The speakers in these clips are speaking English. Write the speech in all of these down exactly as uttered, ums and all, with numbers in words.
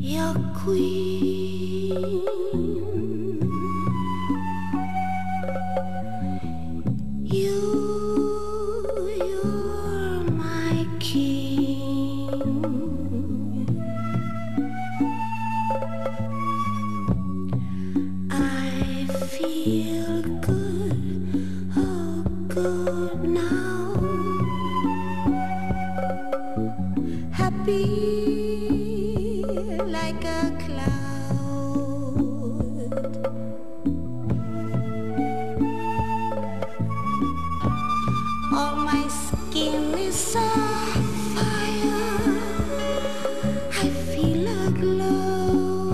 You're queen. You, you're my king. I feel good, oh good now. Happy. Like a cloud, all my skin is on fire. I feel a glow,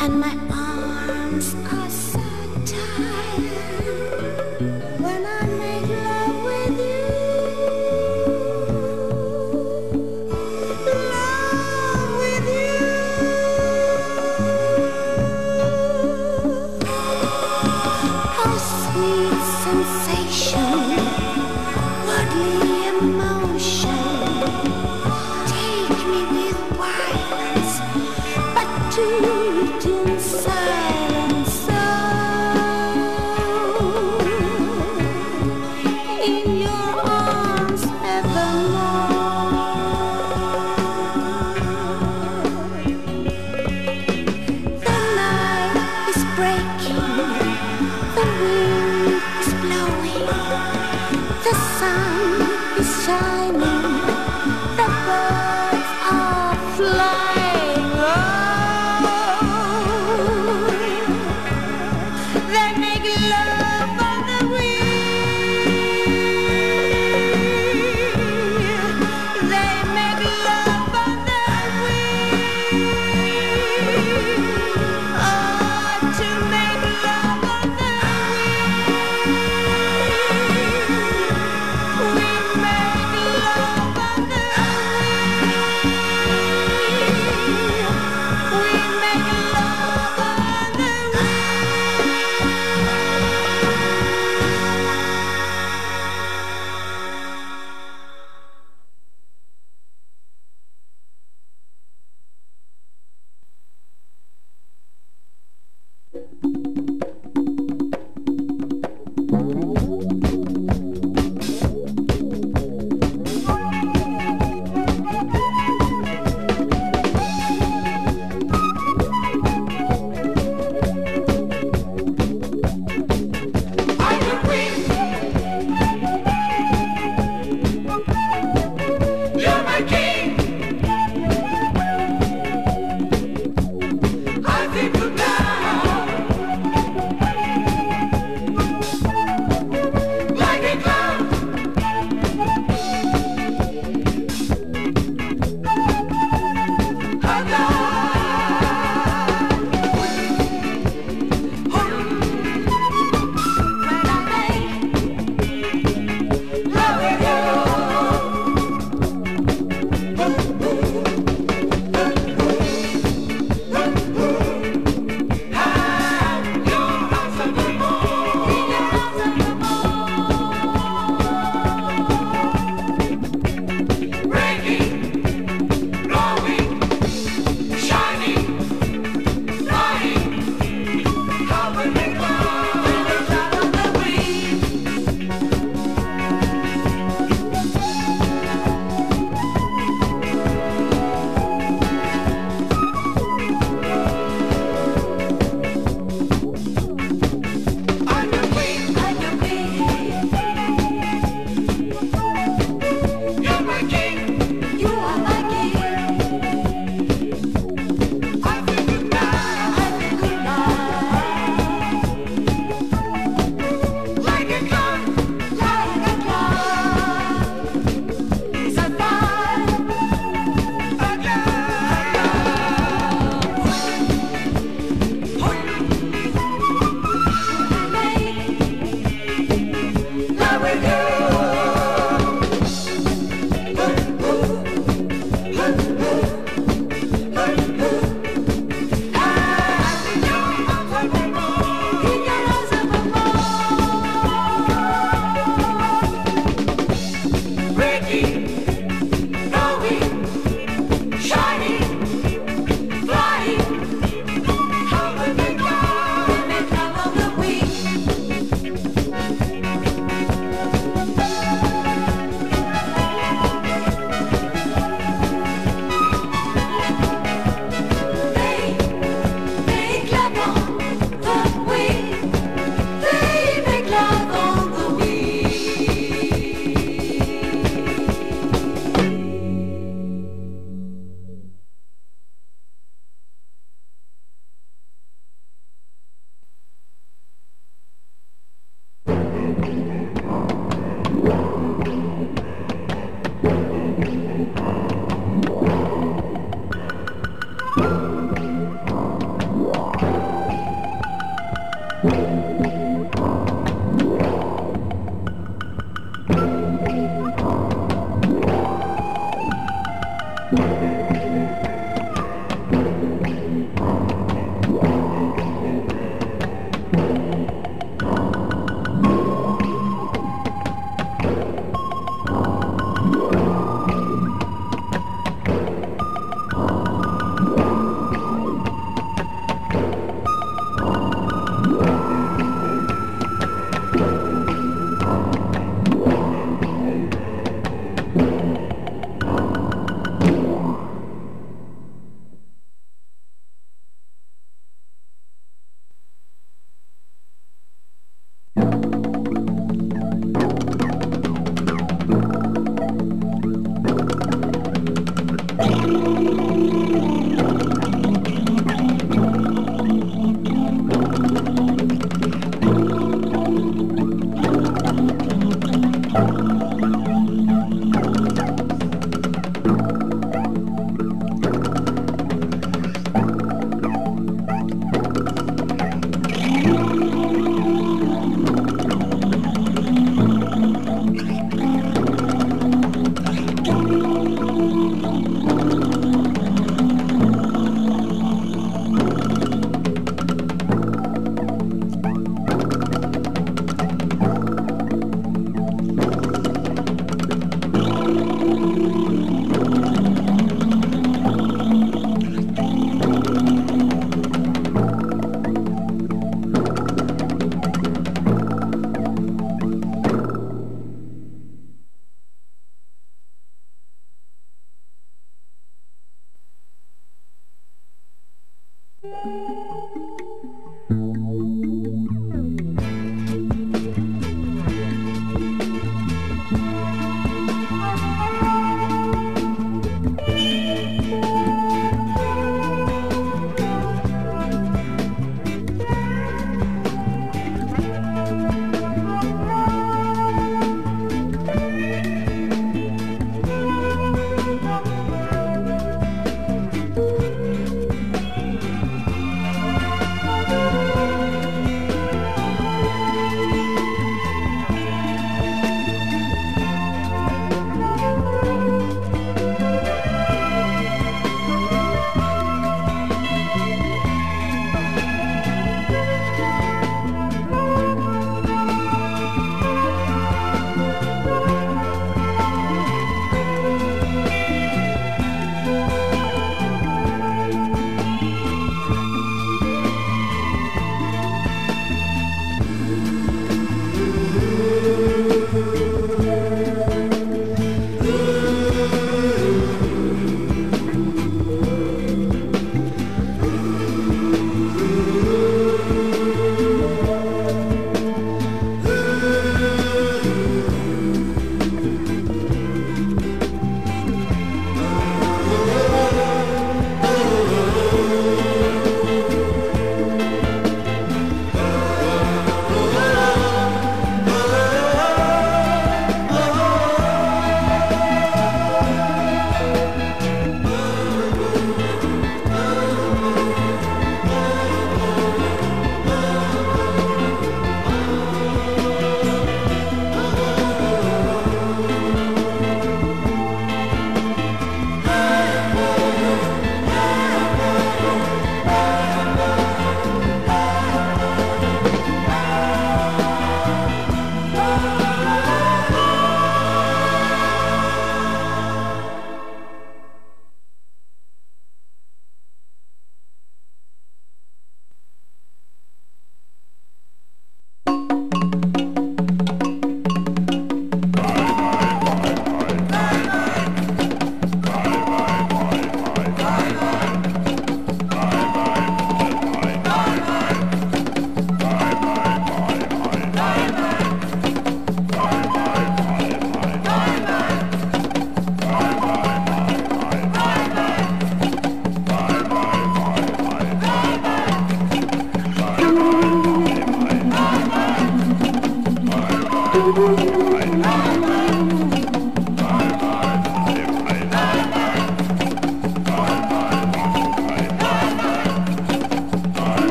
and my arms are so tired when I make love with you. In silence, so in your arms evermore. The night is breaking, the wind is blowing, the sun is shining, the birds are flying. We make love.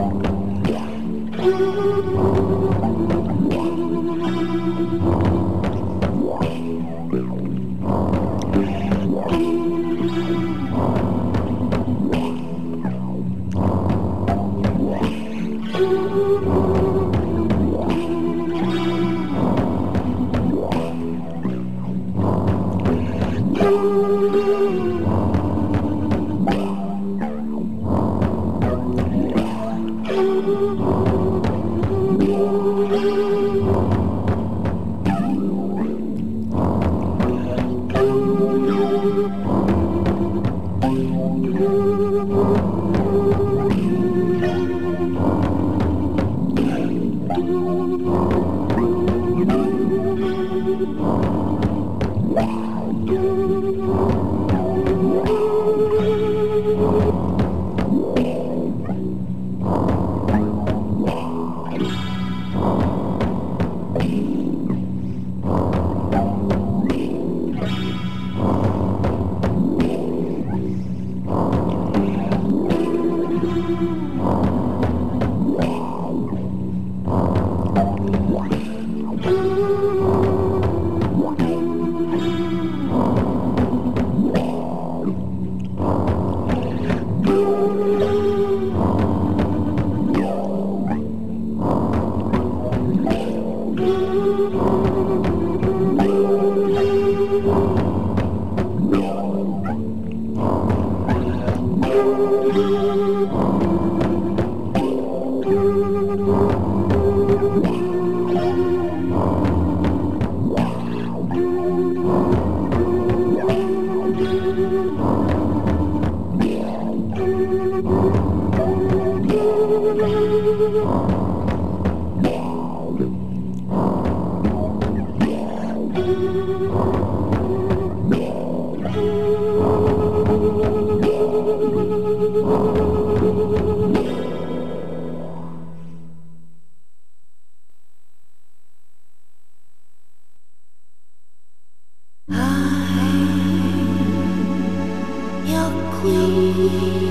You I am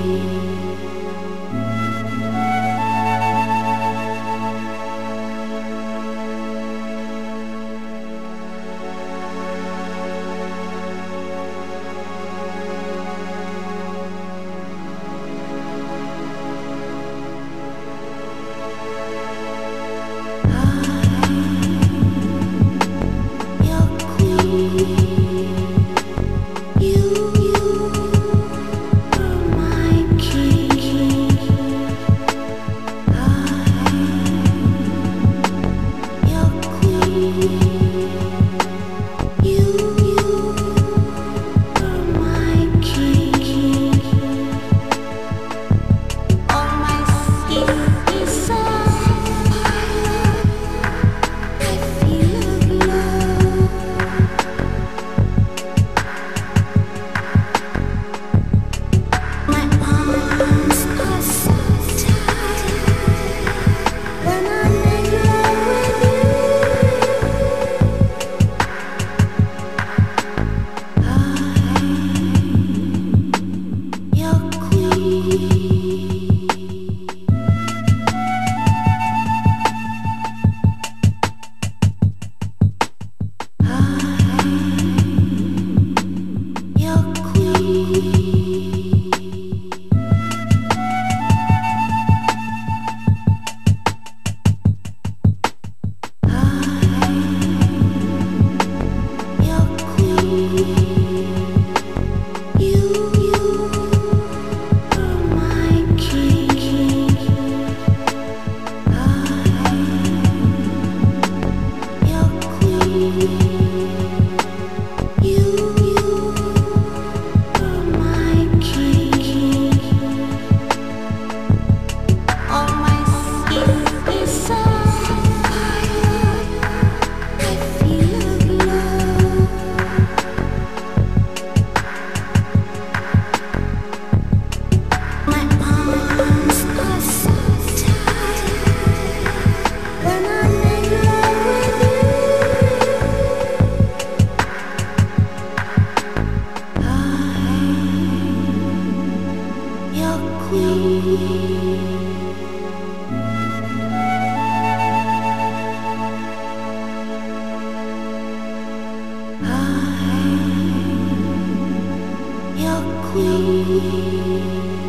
your queen.